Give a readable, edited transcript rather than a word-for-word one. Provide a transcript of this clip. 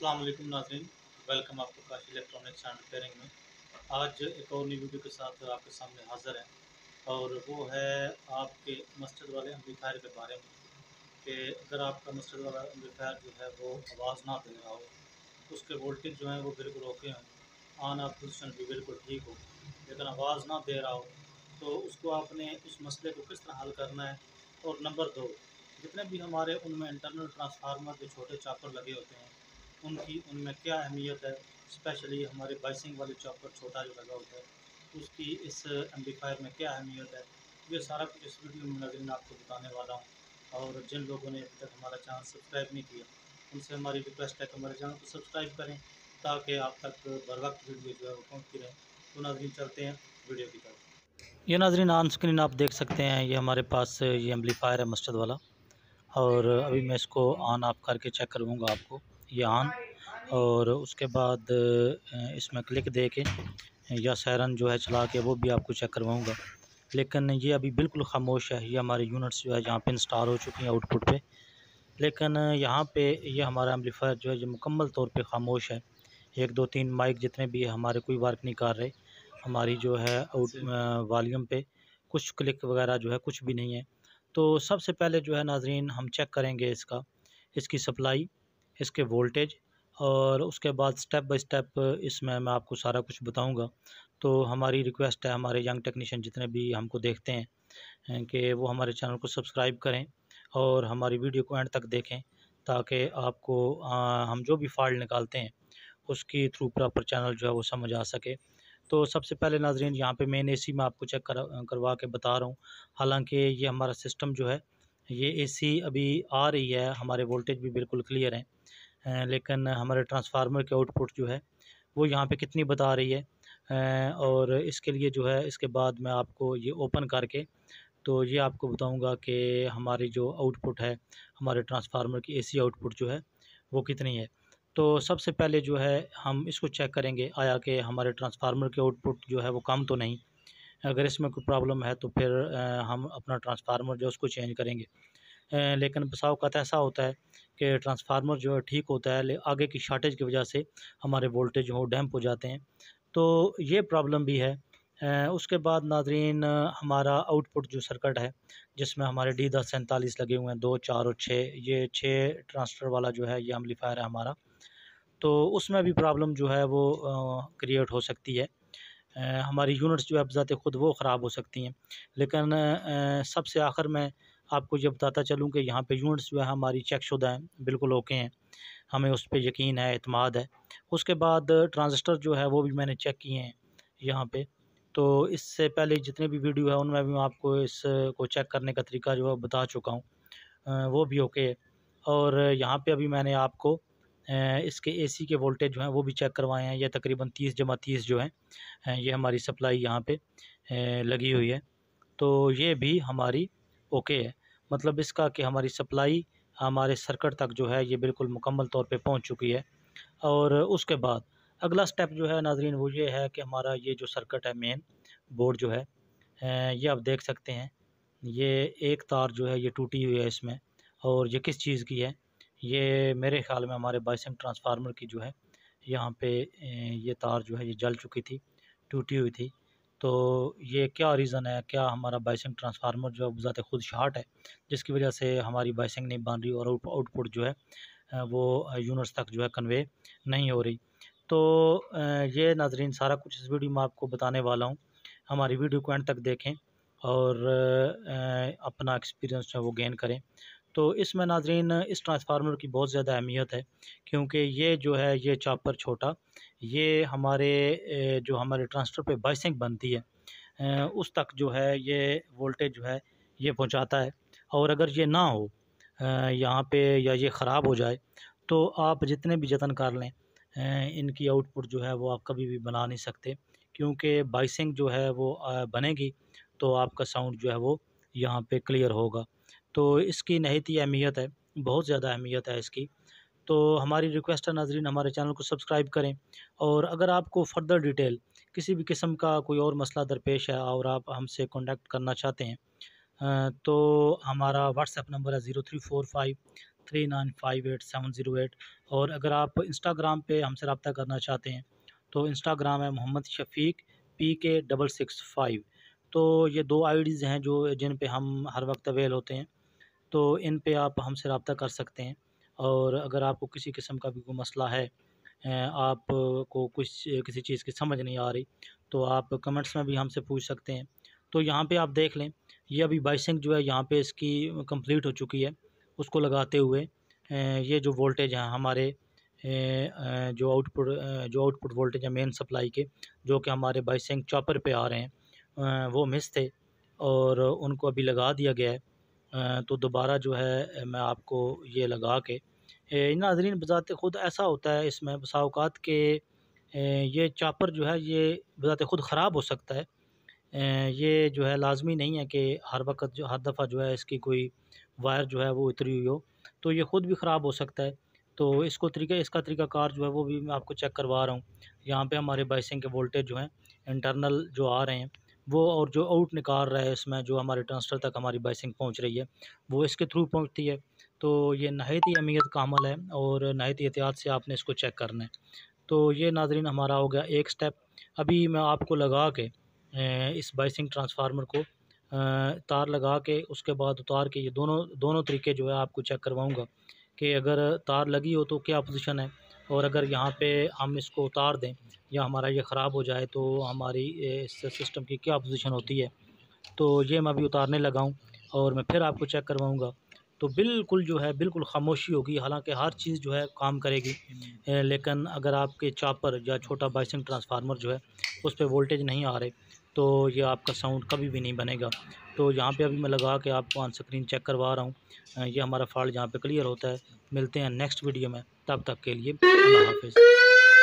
अस्सलाम वालेकुम नाज़रीन, वेलकम आपको काशी इलेक्ट्रॉक्स एंड रिपेयरिंग में। आज एक और नई वीडियो के साथ आपके सामने हाज़िर हैं और वो है आपके मस्जिद वाले अंबीफायर के बारे में कि अगर आपका मस्जिद वाला अंबीफायर जो है वो आवाज़ ना दे रहा हो, उसके वोल्टेज जो है वो बिल्कुल ओके हों, ऑन ऑफ पोजिशन भी बिल्कुल ठीक हो, लेकिन आवाज़ ना दे रहा हो तो उसको आपने उस मसले को किस तरह हल करना है। और नंबर दो, जितने भी हमारे उनमें इंटरनल ट्रांसफार्मर के छोटे चॉपर लगे होते हैं उनमें क्या अहमियत है, स्पेशली हमारे बाइसिंग वाले चॉपर छोटा जो लगा होता है उसकी इस एम्पलीफायर में क्या अहमियत है, ये सारा कुछ इस वीडियो में नाज़रीन आपको बताने वाला हूँ। और जिन लोगों ने अभी तक हमारा चैनल सब्सक्राइब नहीं किया उनसे हमारी रिक्वेस्ट है कि हमारे चैनल को सब्सक्राइब करें ताकि आप तक बर वक्त वीडियो जो है वो पहुँचती रहे। तो नाज़रीन चलते हैं वीडियो की तरफ। ये नाज़रीन ऑन स्क्रीन आप देख सकते हैं, ये हमारे पास ये एम्पलीफायर है मस्जिद वाला, और अभी मैं इसको ऑन ऑफ करके चेक करवाऊँगा आपको, ये ऑन। और उसके बाद इसमें क्लिक दे के या सायरन जो है चला के वो भी आपको चेक करवाऊँगा, लेकिन ये अभी बिल्कुल खामोश है। ये हमारे यूनिट्स जो है यहाँ पे इंस्टॉल हो चुकी हैं आउटपुट पे, लेकिन यहाँ पे ये हमारा एम्पलीफायर जो है ये मुकम्मल तौर पे खामोश है। 1 2 3 माइक जितने भी हमारे कोई वर्क नहीं कर रहे, हमारी जो है वॉल्यूम पे कुछ क्लिक वगैरह जो है कुछ भी नहीं है। तो सबसे पहले जो है नाजरीन हम चेक करेंगे इसकी सप्लाई, इसके वोल्टेज, और उसके बाद स्टेप बाय स्टेप इसमें मैं आपको सारा कुछ बताऊंगा। तो हमारी रिक्वेस्ट है हमारे यंग टेक्नीशियन जितने भी हमको देखते हैं कि वो हमारे चैनल को सब्सक्राइब करें और हमारी वीडियो को एंड तक देखें ताकि आपको हम जो भी फॉल्ट निकालते हैं उसकी थ्रू प्रॉपर चैनल जो है वो समझ आ सके। तो सबसे पहले नाजरीन यहाँ पे मेन AC में आपको चेक करवा के बता रहा हूँ, हालाँकि ये हमारा सिस्टम जो है ये AC अभी आ रही है, हमारे वोल्टेज भी बिल्कुल क्लियर हैं, लेकिन हमारे ट्रांसफार्मर के आउटपुट जो है वो यहाँ पे कितनी बता रही है। और इसके लिए जो है इसके बाद मैं आपको ये ओपन करके तो ये आपको बताऊंगा कि हमारी जो आउटपुट है हमारे ट्रांसफार्मर की AC आउटपुट जो है वो कितनी है। तो सबसे पहले जो है हम इसको चेक करेंगे आया कि हमारे ट्रांसफार्मर के आउटपुट जो है वो कम तो नहीं, अगर इसमें कोई प्रॉब्लम है तो फिर हम अपना ट्रांसफार्मर जो है उसको चेंज करेंगे। लेकिन बसा औक़ात ऐसा होता है कि ट्रांसफार्मर जो है ठीक होता है, आगे की शार्टेज की वजह से हमारे वोल्टेज वो डैम्प हो जाते हैं, तो ये प्रॉब्लम भी है। उसके बाद नाजरीन हमारा आउटपुट जो सर्किट है जिसमें हमारे D1047 लगे हुए हैं, 2 4 और 6, ये 6 ट्रांसफर वाला जो है ये एम्पलीफायर है हमारा, तो उसमें भी प्रॉब्लम जो है वो क्रिएट हो सकती है। हमारी यूनिट्स जो है बज़ाते ख़ुद वो ख़राब हो सकती हैं, लेकिन सबसे आखिर में आपको ये बताता चलूँ कि यहाँ पे यूनिट्स जो है हमारी चेकशुदा हैं, बिल्कुल ओके हैं, हमें उस पर यकीन है, एतमाद है। उसके बाद ट्रांजिस्टर जो है वो भी मैंने चेक किए हैं यहाँ पे, तो इससे पहले जितने भी वीडियो है उनमें भी मैं आपको इसको चेक करने का तरीका जो है बता चुका हूँ, वो भी ओके है। और यहाँ पर अभी मैंने आपको इसके AC के वोल्टेज जो हैं वो भी चेक करवाए हैं, यह तकरीबन 30 जमा 30 जो है ये हमारी सप्लाई यहाँ पर लगी हुई है, तो ये भी हमारी ओके है, मतलब इसका कि हमारी सप्लाई हमारे सर्किट तक जो है ये बिल्कुल मुकम्मल तौर पे पहुंच चुकी है। और उसके बाद अगला स्टेप जो है नाजरीन वो ये है कि हमारा ये जो सर्किट है मेन बोर्ड जो है ये आप देख सकते हैं, ये एक तार जो है ये टूटी हुई है इसमें, और ये किस चीज़ की है, ये मेरे ख्याल में हमारे बाइसिंग ट्रांसफार्मर की जो है यहाँ पे ये तार जो है ये जल चुकी थी, टूटी हुई थी। तो ये क्या रीज़न है, क्या हमारा बाइसिंग ट्रांसफार्मर जो है बज़ात ख़ुद शॉर्ट है जिसकी वजह से हमारी बाइसिंग नहीं बन रही और आउटपुट जो है वो यूनिट्स तक जो है कन्वे नहीं हो रही। तो ये नाजरीन सारा कुछ इस वीडियो में आपको बताने वाला हूँ, हमारी वीडियो को एंड तक देखें और अपना एक्सपीरियंस जो है वो गेन करें। तो इसमें नाजरीन इस ट्रांसफार्मर की बहुत ज़्यादा अहमियत है, क्योंकि ये जो है ये चॉपर छोटा ये हमारे जो हमारे ट्रांसफर पे बाइसिंग बनती है उस तक जो है ये वोल्टेज जो है ये पहुंचाता है, और अगर ये ना हो यहाँ पे या ये ख़राब हो जाए तो आप जितने भी जतन कर लें इनकी आउटपुट जो है वो आप कभी भी बना नहीं सकते, क्योंकि बाइसिंग जो है वो बनेगी तो आपका साउंड जो है वो यहाँ पर क्लियर होगा। तो इसकी नहायत ही अहमियत है, बहुत ज़्यादा अहमियत है इसकी। तो हमारी रिक्वेस्ट है नाजरीन हमारे चैनल को सब्सक्राइब करें, और अगर आपको फर्दर डिटेल किसी भी किस्म का कोई और मसला दरपेश है और आप हमसे कांटेक्ट करना चाहते हैं तो हमारा व्हाट्सएप नंबर है 0345 039587008। और अगर आप इंस्टाग्राम पे हमसे रब्ता करना चाहते हैं तो इंस्टाग्राम है मोहम्मद शफीक PK 665। तो ये दो आईडीज़ हैं जो जिन पे हम हर वक्त अवेल होते हैं, तो इन पे आप हमसे रब्ता कर सकते हैं। और अगर आपको किसी किस्म का भी कोई मसला है, आपको कुछ किसी चीज़ की समझ नहीं आ रही, तो आप कमेंट्स में भी हमसे पूछ सकते हैं। तो यहाँ पे आप देख लें, ये अभी बाइसिंग जो है यहाँ पे इसकी कंप्लीट हो चुकी है। उसको लगाते हुए ये जो वोल्टेज है हमारे जो आउटपुट वोल्टेज है मेन सप्लाई के, जो कि हमारे बाइसिंग चॉपर पे आ रहे हैं, वो मिस थे और उनको अभी लगा दिया गया है। तो दोबारा जो है मैं आपको ये लगा के नाज़रीन बज़ात ख़ुद ऐसा होता है इसमें बसा औक़ात के ये चापर जो है ये बज़ात ख़ुद ख़राब हो सकता है। ये जो है लाजमी नहीं है कि हर वक्त जो हर दफ़ा जो है इसकी कोई वायर जो है वो उतरी हुई हो, तो ये ख़ुद भी ख़राब हो सकता है। तो इसका तरीक़ाकार जो है वो भी मैं आपको चेक करवा रहा हूँ। यहाँ पे हमारे बाइसिंग के वोल्टेज जो हैं इंटरनल जो आ रहे हैं वो, और जो आउट निकाल रहा है इसमें जो हमारे ट्रांसटर तक हमारी बाइसिंग पहुँच रही है वो इसके थ्रू पहुँचती है। तो ये नहायत ही अहमियत का अमल है और नहायत एहतियात से आपने इसको चेक करना है। तो ये नाजरीन हमारा हो गया एक स्टेप। अभी मैं आपको लगा के इस बाइसिंग ट्रांसफार्मर को तार लगा के उसके बाद उतार के ये दोनों तरीके जो है आपको चेक करवाऊंगा कि अगर तार लगी हो तो क्या पोजीशन है, और अगर यहाँ पे हम इसको उतार दें या हमारा ये ख़राब हो जाए तो हमारी इस सिस्टम की क्या पोजीशन होती है। तो ये मैं अभी उतारने लगा हूँ और मैं फिर आपको चेक करवाऊँगा। तो बिल्कुल जो है बिल्कुल खामोशी होगी, हालांकि हर चीज़ जो है काम करेगी, लेकिन अगर आपके चापर या छोटा बाइसिंग ट्रांसफार्मर जो है उस पर वोल्टेज नहीं आ रहे तो ये आपका साउंड कभी भी नहीं बनेगा। तो यहाँ पे अभी मैं लगा के आपको ऑन स्क्रीन चेक करवा रहा हूँ। ये हमारा फॉल्ट यहाँ पे क्लियर होता है। मिलते हैं नेक्स्ट वीडियो में, तब तक के लिए अल्लाह हाफ़िज़।